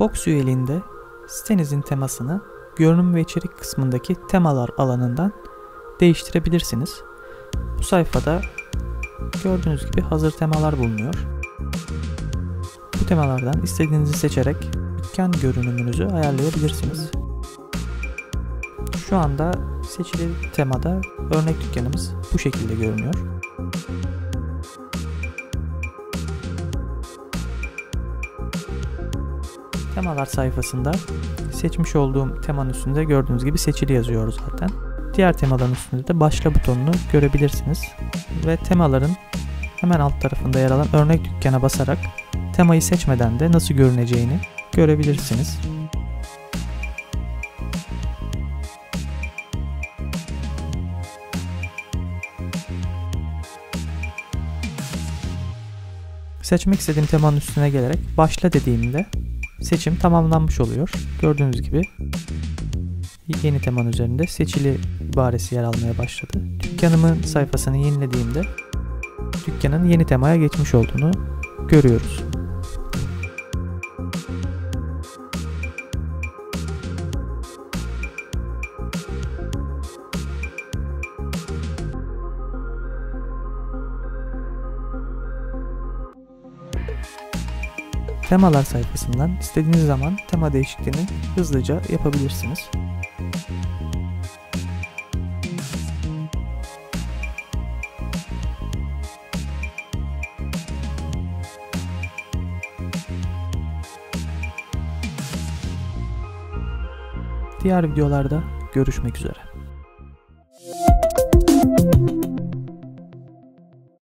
Fox üyeliğinde sitenizin temasını görünüm ve içerik kısmındaki temalar alanından değiştirebilirsiniz. Bu sayfada gördüğünüz gibi hazır temalar bulunuyor. Bu temalardan istediğinizi seçerek dükkan görünümünüzü ayarlayabilirsiniz. Şu anda seçili temada örnek dükkanımız bu şekilde görünüyor. Temalar sayfasında seçmiş olduğum temanın üstünde gördüğünüz gibi seçili yazıyor zaten. Diğer temaların üstünde de başla butonunu görebilirsiniz. Ve temaların hemen alt tarafında yer alan örnek dükkana basarak temayı seçmeden de nasıl görüneceğini görebilirsiniz. Seçmek istediğim temanın üstüne gelerek başla dediğimde seçim tamamlanmış oluyor. Gördüğünüz gibi yeni temanın üzerinde seçili ibaresi yer almaya başladı. Dükkanımın sayfasını yenilediğimde dükkanın yeni temaya geçmiş olduğunu görüyoruz. Temalar sayfasından istediğiniz zaman tema değişikliğini hızlıca yapabilirsiniz. Diğer videolarda görüşmek üzere.